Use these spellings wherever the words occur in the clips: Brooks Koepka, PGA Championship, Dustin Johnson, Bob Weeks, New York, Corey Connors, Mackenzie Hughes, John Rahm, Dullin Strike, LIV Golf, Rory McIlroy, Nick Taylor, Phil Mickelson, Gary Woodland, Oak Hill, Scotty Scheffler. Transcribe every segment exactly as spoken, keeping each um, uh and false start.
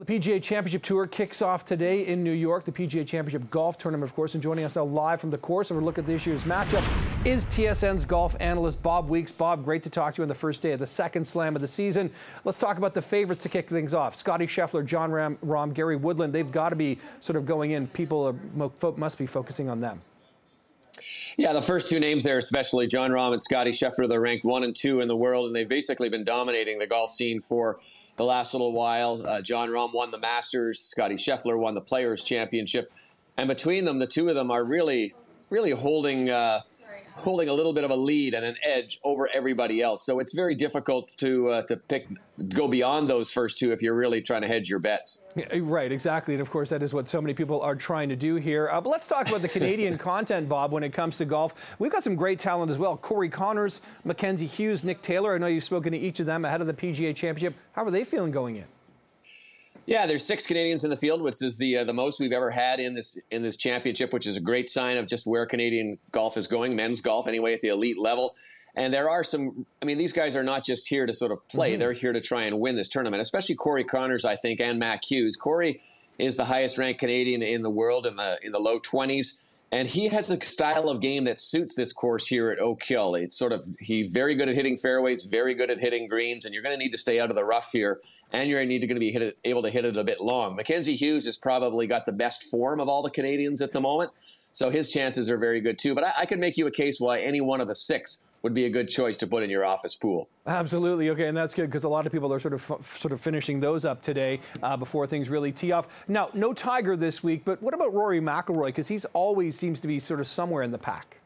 The P G A Championship Tour kicks off today in New York, the P G A Championship Golf Tournament, of course, and joining us now live from the course, and we're looking at this year's matchup, is T S N's golf analyst Bob Weeks. Bob, great to talk to you on the first day of the second slam of the season. Let's talk about the favorites to kick things off. Scotty Scheffler, John Rahm, Rahm Gary Woodland, they've got to be sort of going in. People are, must be focusing on them. Yeah, the first two names there, especially John Rahm and Scotty Scheffler, they're ranked one and two in the world, and they've basically been dominating the golf scene for the last little while. Uh, John Rahm won the Masters. Scotty Scheffler won the Players' Championship. And between them, the two of them are really, really holding, uh, holding a little bit of a lead and an edge over everybody else. So it's very difficult to uh, to pick, go beyond those first two if you're really trying to hedge your bets. Yeah, right, exactly. And of course, that is what so many people are trying to do here. Uh, but let's talk about the Canadian content, Bob, when it comes to golf. We've got some great talent as well. Corey Connors, Mackenzie Hughes, Nick Taylor. I know you've spoken to each of them ahead of the P G A Championship. How are they feeling going in? Yeah, there's six Canadians in the field, which is the uh, the most we've ever had in this in this championship, which is a great sign of just where Canadian golf is going, men's golf anyway, at the elite level. And there are some, I mean, these guys are not just here to sort of play. Mm-hmm. They're here to try and win this tournament, especially Corey Connors, I think, and Mac Hughes. Corey is the highest ranked Canadian in the world, in the in the low twenties. And he has a style of game that suits this course here at Oak Hill. It's sort of, he's very good at hitting fairways, very good at hitting greens, and you're going to need to stay out of the rough here, and you're going to be hit, able to hit it a bit long. Mackenzie Hughes has probably got the best form of all the Canadians at the moment, so his chances are very good too. But I, I could make you a case why any one of the six would be a good choice to put in your office pool. Absolutely. Okay, and that's good because a lot of people are sort of f sort of finishing those up today uh, before things really tee off. Now, no Tiger this week, but what about Rory McIlroy? Because he's always seems to be sort of somewhere in the pack.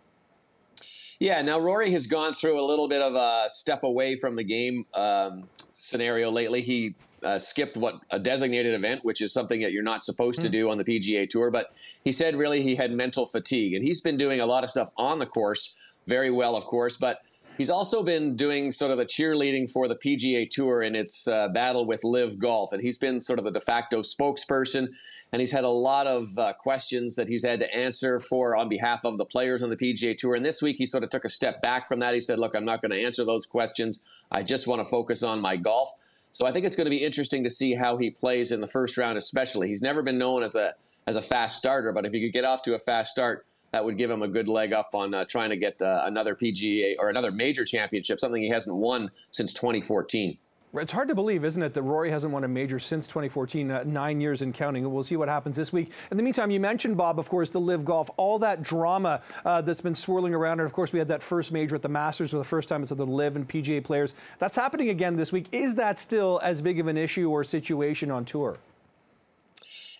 Yeah, now Rory has gone through a little bit of a step away from the game um, scenario lately. He uh, skipped what a designated event, which is something that you're not supposed mm. to do on the P G A Tour, but he said really he had mental fatigue, and he's been doing a lot of stuff on the course very well, of course, but he's also been doing sort of the cheerleading for the P G A Tour in its uh, battle with LIV Golf, and he's been sort of the de facto spokesperson, and he's had a lot of uh, questions that he's had to answer for on behalf of the players on the P G A Tour, and this week he sort of took a step back from that. He said, look, I'm not going to answer those questions. I just want to focus on my golf. So I think it's going to be interesting to see how he plays in the first round especially. He's never been known as a, as a fast starter, but if he could get off to a fast start, that would give him a good leg up on uh, trying to get uh, another P G A or another major championship, something he hasn't won since twenty fourteen. It's hard to believe, isn't it, that Rory hasn't won a major since twenty fourteen, uh, nine years and counting. We'll see what happens this week. In the meantime, you mentioned, Bob, of course, the LIV Golf, all that drama uh, that's been swirling around. And, of course, we had that first major at the Masters for the first time. It's at the LIV and P G A players. That's happening again this week. Is that still as big of an issue or situation on tour?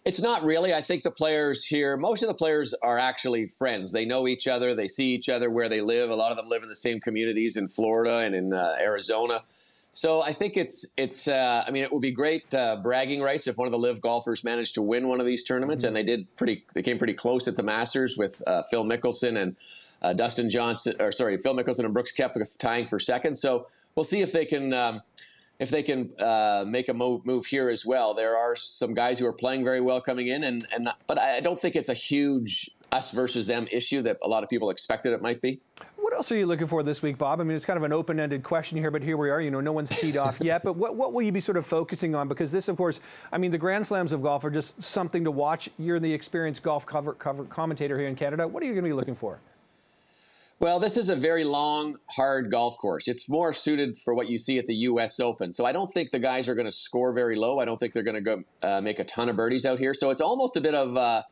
It's not really. I think the players here, most of the players are actually friends. They know each other. They see each other where they live. A lot of them live in the same communities in Florida and in uh, Arizona. So I think it's, it's uh, I mean, it would be great uh, bragging rights if one of the LIV golfers managed to win one of these tournaments. Mm-hmm. And they did pretty, they came pretty close at the Masters with uh, Phil Mickelson and uh, Dustin Johnson, or sorry, Phil Mickelson and Brooks Koepka tying for second. So we'll see if they can... Um, If they can uh, make a move, move here as well. There are some guys who are playing very well coming in, and, and not, but I don't think it's a huge us versus them issue that a lot of people expected it might be. What else are you looking for this week, Bob? I mean, it's kind of an open-ended question here, but here we are. You know, no one's teed off yet. But what, what will you be sort of focusing on? Because this, of course, I mean, the Grand Slams of golf are just something to watch. You're the experienced golf cover, cover commentator here in Canada. What are you going to be looking for? Well, this is a very long, hard golf course. It's more suited for what you see at the U S Open. So I don't think the guys are going to score very low. I don't think they're going to go uh, make a ton of birdies out here. So it's almost a bit of uh,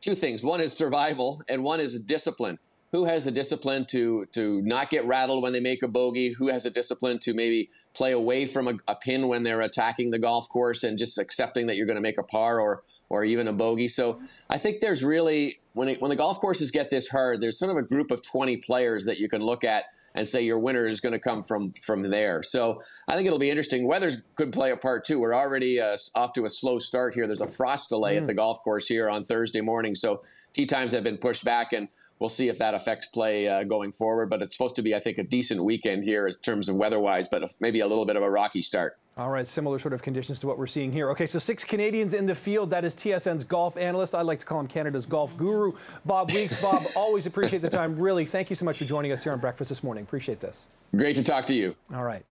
two things. One is survival, and one is discipline. Who has the discipline to, to not get rattled when they make a bogey? Who has the discipline to maybe play away from a, a pin when they're attacking the golf course and just accepting that you're going to make a par or, or even a bogey? So I think there's really... When, it, when the golf courses get this hard, there's sort of a group of twenty players that you can look at and say your winner is going to come from from there. So I think it'll be interesting. Weather could play a part too. We're already uh, off to a slow start here. There's a frost delay mm. at the golf course here on Thursday morning, so tee times have been pushed back, and we'll see if that affects play uh, going forward. But it's supposed to be, I think, a decent weekend here in terms of weather-wise, but maybe a little bit of a rocky start. All right, similar sort of conditions to what we're seeing here. Okay, so six Canadians in the field. That is T S N's golf analyst. I like to call him Canada's golf guru, Bob Weeks. Bob, always appreciate the time. Really, thank you so much for joining us here on Breakfast this morning. Appreciate this. Great to talk to you. All right.